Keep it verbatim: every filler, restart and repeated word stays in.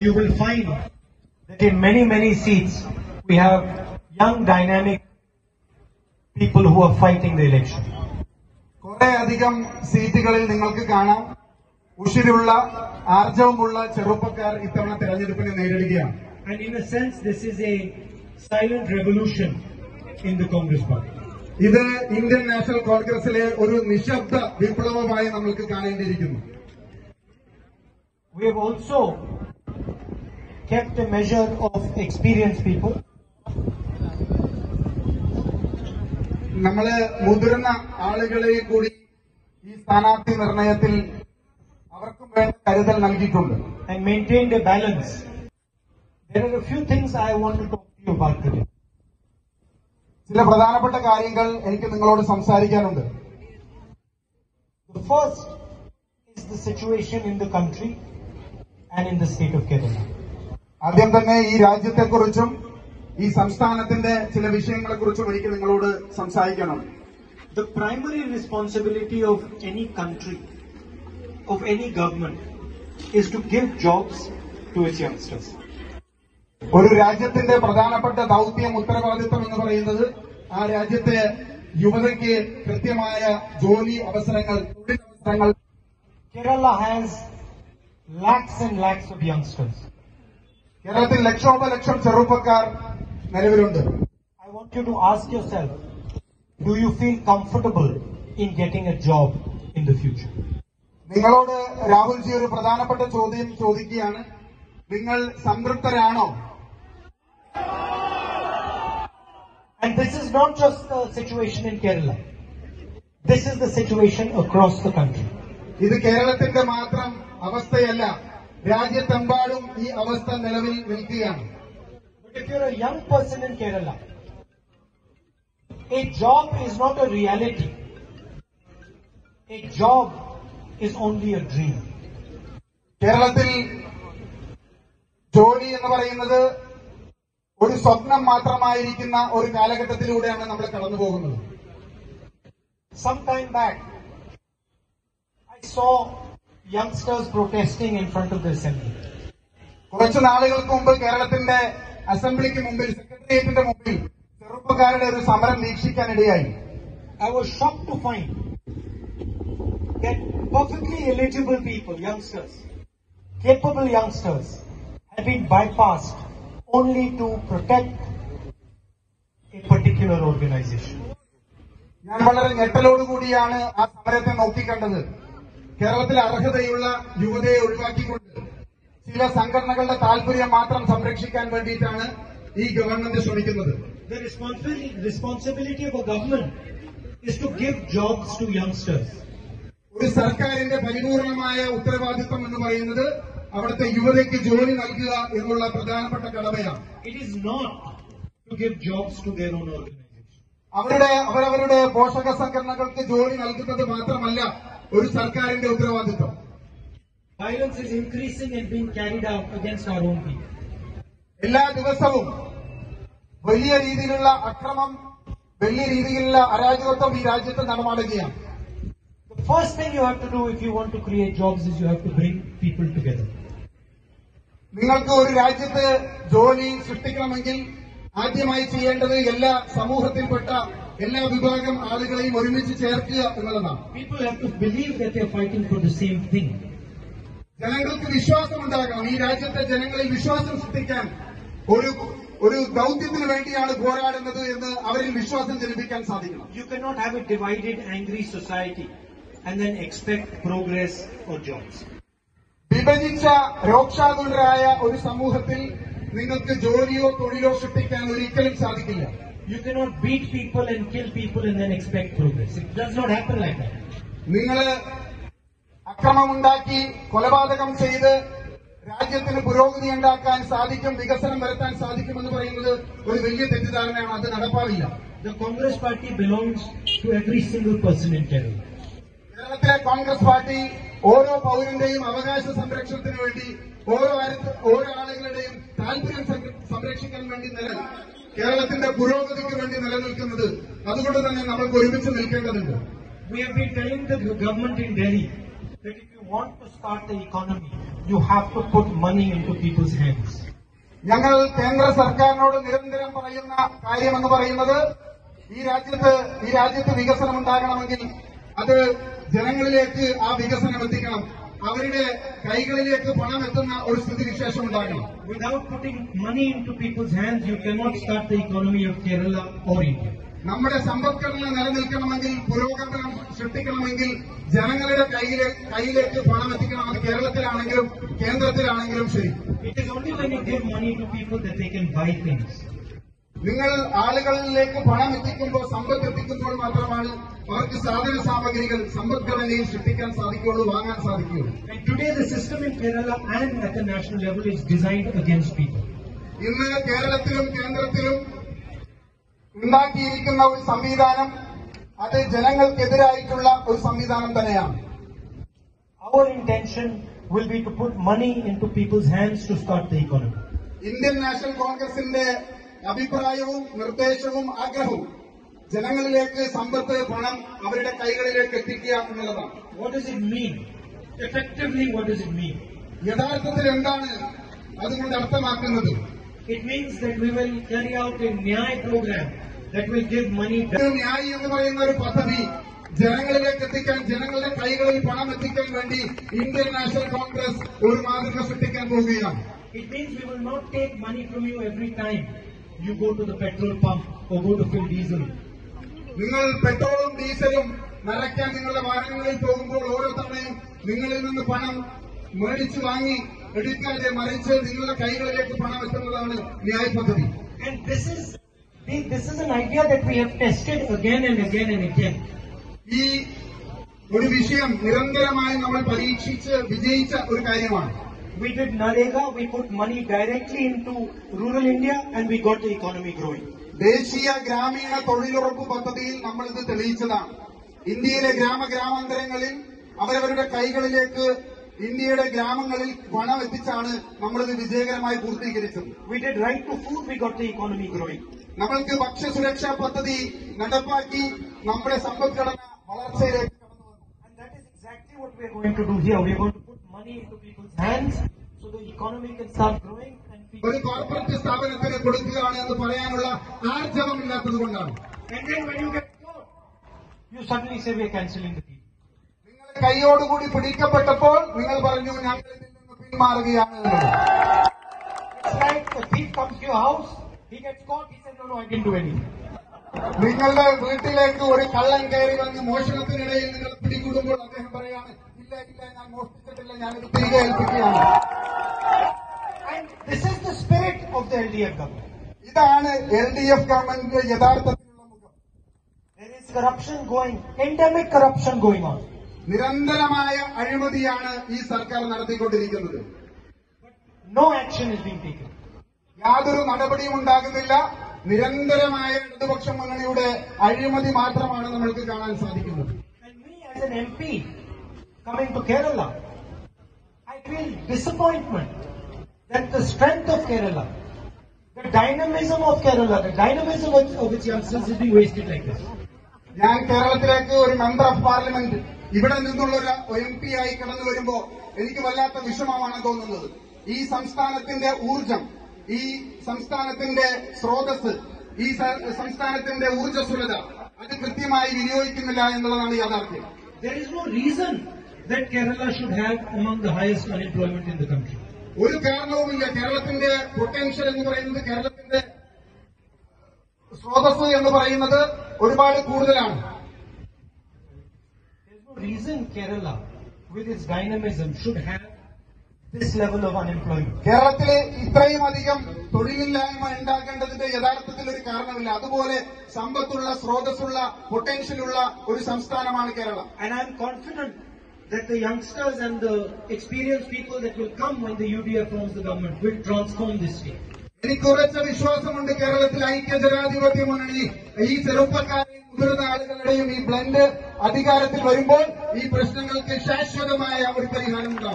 you will find that in many, many seats, we have young, dynamic people who are fighting the election. കുറേ അധികം സീറ്റുകളിൽ നിങ്ങൾക്ക് കാണാം ഉശിരുള്ള ആർജവമുള്ള ചെറുപ്പക്കാർ ഇത്തവണ തെരഞ്ഞെടുപ്പിനെ നേരിടുകയാണ്. And in a sense, this is a silent revolution in the Congress party. ഇത് ഇന്ത്യൻ നാഷണൽ കോൺഗ്രസിലെ ഒരു നിശബ്ദ വിപ്ലവമായി നമുക്ക് കാണേണ്ടിയിരിക്കുന്നു. We have also kept a measure of experienced people. നമ്മള് മുതിർന്ന ആളുകളെ കൂടി ഈ സ്ഥാനാർത്ഥി നിർണയത്തിൽ അവർക്കും വേണ്ട കരുതൽ നൽകിയിട്ടുണ്ട്. And maintained a balance. There are a few things I want to talk to you about today. ചില പ്രധാനപ്പെട്ട കാര്യങ്ങൾ എനിക്ക് നിങ്ങളോട് സംസാരിക്കാനുണ്ട്. The first is the situation in the country and in the state of Kerala. ആദ്യം തന്നെ ഈ രാജ്യത്തെക്കുറിച്ചും ഈ സംസ്ഥാനത്തിന്റെ ചില വിഷയങ്ങളെക്കുറിച്ചും എനിക്ക് നിങ്ങളോട് സംസാരിക്കണം. The primary responsibility of any country, of any government, is to give jobs to its youngsters. ഒരു രാജ്യത്തിന്റെ പ്രധാനപ്പെട്ട ദൗത്യം ഉത്തരവാദിത്വം എന്ന് പറയുന്നത് ആ രാജ്യത്തെ യുവതയ്ക്ക് കൃത്യമായ ജോലി അവസരങ്ങൾ തൊഴിലവസരങ്ങൾ. Kerala has lakhs and lakhs of youngsters. കേരളത്തിൽ ലക്ഷോപലക്ഷം ചെറുപ്പക്കാർ നിലവിലുണ്ട്. I want you to ask yourself, do you feel comfortable in getting a job in the future? നിങ്ങളോട് രാഹുൽജി ഒരു പ്രധാനപ്പെട്ട ചോദ്യം ചോദിക്കുകയാണ്. നിങ്ങൾ സംതൃപ്തരാണോ? And this is not just the situation in Kerala. This is the situation across the country. ഇത് കേരളത്തിന്റെ മാത്രം അവസ്ഥയല്ല, രാജ്യത്തെമ്പാടും ഈ അവസ്ഥ നിലവിൽ നിൽക്കുകയാണ്. But if you're a young person in Kerala, a job is not a reality. A job is only a dream. കേരളത്തിൽ ജോലി എന്ന് പറയുന്നത് ഒരു സ്വപ്നം മാത്രമായിരിക്കുന്ന ഒരു കാലഘട്ടത്തിലൂടെയാണ് നമ്മൾ കടന്നു പോകുന്നത്. Some time back, I saw youngsters protesting in front of the assembly. കുറച്ചു നാളുകൾക്ക് മുമ്പ് കേരളത്തിന്റെ അസംബ്ലിക്ക് മുമ്പിൽ, സെക്രട്ടേറിയറ്റിന്റെ മുമ്പിൽ ചെറുപ്പക്കാരുടെ ഒരു സമരം വീക്ഷിക്കാനിടയായി. I was shocked to find that perfectly eligible people, youngsters, capable youngsters, have been bypassed only to protect a particular organization. ഞാൻ വളരെ ഞെട്ടലോട് കൂടിയാണ് ആ സമരത്തെ നോക്കിക്കണ്ടത്. കേരളത്തിലെ അർഹതയുള്ള യുവതയെ ഒഴിവാക്കിക്കൊണ്ട് ചില സംഘടനകളുടെ താൽപര്യം മാത്രം സംരക്ഷിക്കാൻ വേണ്ടിയിട്ടാണ് ഈ ഗവൺമെന്റ് ശ്രമിക്കുന്നത്. The responsibility of a government is to give jobs to youngsters. ഒരു സർക്കാരിന്റെ പരിപൂർണമായ ഉത്തരവാദിത്വം എന്ന് പറയുന്നത് അവിടുത്തെ യുവതയ്ക്ക് ജോലി നൽകുക എന്നുള്ള പ്രധാനപ്പെട്ട കടമയാണ്. It is not to give jobs to their own organization. അവരുടെ അവരവരുടെ പോഷക സംഘടനകൾക്ക് ജോലി നൽകുന്നത് മാത്രമല്ല ഒരു സർക്കാരിന്റെ ഉത്തരവാദിത്വം. Violence is increasing and being carried out against our own people. എല്ലാ ദിവസവും വലിയ രീതിയിലുള്ള അക്രമം, വലിയ രീതിയിലുള്ള അരാജകത്വം ഈ രാജ്യത്ത് നടമാടുകയാണ്. The first thing you have to do if you want to create jobs is you have to bring people together. നിങ്ങൾക്ക് ഒരു രാജ്യത്ത് ജോലി സൃഷ്ടിക്കണമെങ്കിൽ ആദ്യമായി ചെയ്യേണ്ടത് എല്ലാ സമൂഹത്തിൽപ്പെട്ട എല്ലാ വിഭാഗം ആളുകളെയും ഒരുമിച്ച് ചേർക്കുക എന്നുള്ളതാണ്. People have to believe that they are fighting for the same thing. ജനങ്ങൾക്ക് വിശ്വാസമുണ്ടാകണം. ഈ രാജ്യത്തെ ജനങ്ങളിൽ വിശ്വാസം സൃഷ്ടിക്കാൻ ഒരു ഒരു ദൗത്യത്തിന് വേണ്ടിയാണ് പോരാടുന്നത് എന്ന് അവരിൽ വിശ്വാസം ജനിപ്പിക്കാൻ സാധിക്കണം. You cannot have a divided, angry society and then expect progress or jobs. വിഭജിച്ച രോക്ഷാകുലരായ ഒരു സമൂഹത്തിൽ നിങ്ങൾക്ക് ജോലിയോ തൊഴിലോ സൃഷ്ടിക്കാൻ ഒരിക്കലും സാധിക്കില്ല. You cannot beat people and kill people and then expect progress. It does not happen like that. നിങ്ങൾ അക്രമമുണ്ടാക്കി കൊലപാതകം ചെയ്ത് രാജ്യത്തിന് പുരോഗതി ഉണ്ടാക്കാൻ സാധിക്കും, വികസനം വരുത്താൻ സാധിക്കുമെന്ന് പറയുന്നത് ഒരു വലിയ തെറ്റിദ്ധാരണയാണ്. അത് നടപ്പാവില്ല. The Congress party belongs to every single person in Kerala. കേരളത്തിലെ കോൺഗ്രസ് പാർട്ടി ഓരോ പൗരന്റെയും അവകാശ സംരക്ഷണത്തിന് വേണ്ടി ഓരോ ഓരോ ആളുകളുടെയും താൽപര്യം സംരക്ഷിക്കാൻ വേണ്ടി നിലനിൽക്കും. കേരളത്തിന്റെ പുരോഗതിക്ക് വേണ്ടി നിലനിൽക്കുന്നത്. അതുകൊണ്ട് തന്നെ നമ്മൾക്ക് ഒരുമിച്ച് നിൽക്കേണ്ടതുണ്ട്. We have been telling the government in Delhi that if you want to start the economy, you have to put money into people's hands. ഞങ്ങൾ കേന്ദ്ര സർക്കാരിനോട് നിരന്തരം പറയുന്ന കാര്യമെന്ന് പറയുന്നത് ഈ രാജ്യത്ത് ഈ രാജ്യത്ത് വികസനം ഉണ്ടാകണമെങ്കിൽ അത് ജനങ്ങളിലേക്ക് ആ വികസനം എത്തിക്കണം, അവരുടെ കൈകളിലേക്ക് പണം എത്തുന്ന ഒരു സ്ഥിതിവിശേഷം ഉണ്ടാകണം. Without putting money into people's hands, you cannot start the economy of Kerala or India. നമ്മുടെ സമ്പദ്ഘടന നിലനിൽക്കണമെങ്കിൽ, പുരോഗമനം സൃഷ്ടിക്കണമെങ്കിൽ ജനങ്ങളുടെ കൈയിലേക്ക് കൈയിലേക്ക് പണം എത്തിക്കണമെന്ന് കേരളത്തിലാണെങ്കിലും കേന്ദ്രത്തിലാണെങ്കിലും ശരി. It is only when you give money to people that they can buy things. നിങ്ങൾ ആളുകളിലേക്ക് പണം എത്തിക്കുമ്പോൾ, സമ്പത്ത് എത്തിക്കുമ്പോൾ മാത്രമാണ് അവർക്ക് സാധന സാമഗ്രികൾ സമ്പദ്ഘടനയിൽ സൃഷ്ടിക്കാൻ സാധിക്കുകയുള്ളൂ, വാങ്ങാൻ സാധിക്കുകയുള്ളൂ. Today the system in Kerala and at the national level is designed against people. ഇന്ന് കേരളത്തിലും കേന്ദ്രത്തിലും ഉണ്ടാക്കിയിരിക്കുന്ന ഒരു സംവിധാനം അത് ജനങ്ങൾക്കെതിരായിട്ടുള്ള ഒരു സംവിധാനം തന്നെയാണ്. Our intention will be to put money into people's hands to start the economy. Indian national കോൺഗ്രസിന്റെ അഭിപ്രായവും നിർദ്ദേശവും ആഗ്രഹവും ജനങ്ങളിലേക്ക് സമ്പത്ത്, പണം അവരുടെ കൈകളിലേക്ക് എത്തിക്കുക എന്നുള്ളതാണ്. What does it mean? Effectively, what does it mean? യഥാർത്ഥത്തിൽ എന്താണ് അതുകൊണ്ട് അർത്ഥമാക്കുന്നത്? It means that we will carry out a Nyay program that will give money back. Nyay ennu parayunna oru paddhathi janangalilekku etikkan, janangalude kaikalil panam etikkan vendi Indian National Congress oru maathruka srishtikkan povugiyanu. It means we will not take money from you every time you go to the petrol pump or go to fill diesel. Ningal petrolum dieselum narakkan ningalude vaahanangalil pogumbol oro thanayum ningalil ninnu panam മേടിച്ചു വാങ്ങി എടുക്കാതെ മറിച്ച് നിങ്ങളുടെ കൈകളിലേക്ക് പണം എത്തുന്നതാണ് ന്യായ് പദ്ധതി. ഈ ഒരു വിഷയം നിരന്തരമായി നമ്മൾ പരീക്ഷിച്ച് വിജയിച്ച ഒരു കാര്യമാണ്. We did Narega, we put money directly into rural India and we got the economy growing. ദേശീയ ഗ്രാമീണ തൊഴിലുറപ്പ് പദ്ധതിയിൽ നമ്മൾ ഇത് തെളിയിച്ചതാണ്. ഇന്ത്യയിലെ ഗ്രാമ ഗ്രാമാന്തരങ്ങളിൽ അവരവരുടെ കൈകളിലേക്ക് ഇന്ത്യയുടെ ഗ്രാമങ്ങളിൽ പണം എത്തിച്ചാണ് നമ്മളിത് വിജയകരമായി പൂർത്തീകരിച്ചത്. We did right to food, we got the economy growing. നമ്മൾക്ക് ഭക്ഷ്യസുരക്ഷാ പദ്ധതി നടപ്പാക്കി നമ്മുടെ സമ്പദ്ഘടന വളർച്ചയിലേക്ക് കടന്നു വന്നു. And that is exactly what we are going to do here. We are going to put money into people's hands so the economy can start growing and people. ഒരു corporate സ്ഥാപനത്തിന് കൊടുക്കുകയാണ് എന്ന് പറയാനുള്ള ആർജവം ഇല്ലാത്തതുകൊണ്ടാണ്. And then when you get caught, you suddenly say we are cancelling the deal. കൈയോടുകൂടി പിടിക്കപ്പെട്ടപ്പോൾ നിങ്ങൾ പറഞ്ഞു ഞങ്ങൾ ഇതിൽ നിന്ന് പിന്മാറുകയാണ്. നിങ്ങളുടെ വീട്ടിലേക്ക് ഒരു കള്ളൻ കയറി വന്ന് മോഷണത്തിനിടയിൽ നിങ്ങൾ പിടികൂടുമ്പോൾ അദ്ദേഹം പറയാണ് ഇല്ല ഇല്ല ഞാൻ മോഷ്ടിച്ചിട്ടില്ല, ഞാനിത് തിരികെ ഏൽപ്പിക്കുകയാണ്. ഇതാണ് എൽ ഡി എഫ് ഗവൺമെന്റിന്റെ യഥാർത്ഥത്തിലുള്ള മുഖം. There is corruption going, endemic corruption going on. നിരന്തരമായ അഴിമതിയാണ് ഈ സർക്കാർ നടത്തിക്കൊണ്ടിരിക്കുന്നത്. No action is being taken. യാതൊരു നടപടിയും ഉണ്ടാകുന്നില്ല. നിരന്തരമായ ഇടതുപക്ഷ മുന്നണിയുടെ അഴിമതി മാത്രമാണ് നമ്മൾക്ക് കാണാൻ സാധിക്കുന്നത്. Coming to Kerala, I feel disappointment that the strength of Kerala, the dynamism of Kerala, the dynamism of its youngsters is being wasted like this. ഞാൻ കേരളത്തിലേക്ക് ഒരു മെമ്പർ ഓഫ് പാർലമെന്റ് ഇവിടെ നിന്നുള്ള ഒരു എം പി ആയി കടന്നു വരുമ്പോ എനിക്ക് വല്ലാത്ത വിഷമമാണ് തോന്നുന്നത്. ഈ സംസ്ഥാനത്തിന്റെ ഊർജം, ഈ സംസ്ഥാനത്തിന്റെ സ്രോതസ്, ഈ സംസ്ഥാനത്തിന്റെ ഊർജ്ജസ്വലത അത് കൃത്യമായി വിനിയോഗിക്കുന്നില്ല എന്നുള്ളതാണ് യാഥാർത്ഥ്യം. There is no reason that Kerala should have among the highest unemployment in the country. ഒരു കാരണവുമില്ല. കേരളത്തിന്റെ പൊട്ടൻഷ്യൽ എന്ന് പറയുന്നത്, കേരളത്തിന്റെ സ്രോതസ് എന്ന് പറയുന്നത് ഒരുപാട് കൂടുതലാണ്. Reason Kerala with its dynamism should have this level of unemployment. കേരളത്തിലെ ഇത്രയും അധികം തൊഴിലില്ലായ്മ ഉണ്ടാകേണ്ടതിന്റെ യഥാർത്ഥത്തിൽ ഒരു കാരണമില്ല. അതുപോലെ സമ്പത്തുള്ള, സ്രോതസ്സുള്ള, പൊട്ടൻഷ്യലുള്ള ഒരു സംസ്ഥാനമാണ് Keralam. And I am confident that the youngsters and the experienced people that will come when the U D F forms the government will transform this state. എനിക്ക് ഉറച്ച വിശ്വാസമുണ്ട് കേരളത്തിൽ ഐക്യ ജനാധിപത്യ മുന്നണി ഈ ചെറുപ്പക്കാരെയും മുതിർന്ന ആളുകളുടെയും ഈ ബ്ലൻഡ് അധികാരത്തിൽ വരുമ്പോൾ ഈ പ്രശ്നങ്ങൾക്ക് ശാശ്വതമായ ഒരു പരിഹാരം ഉണ്ടാകും.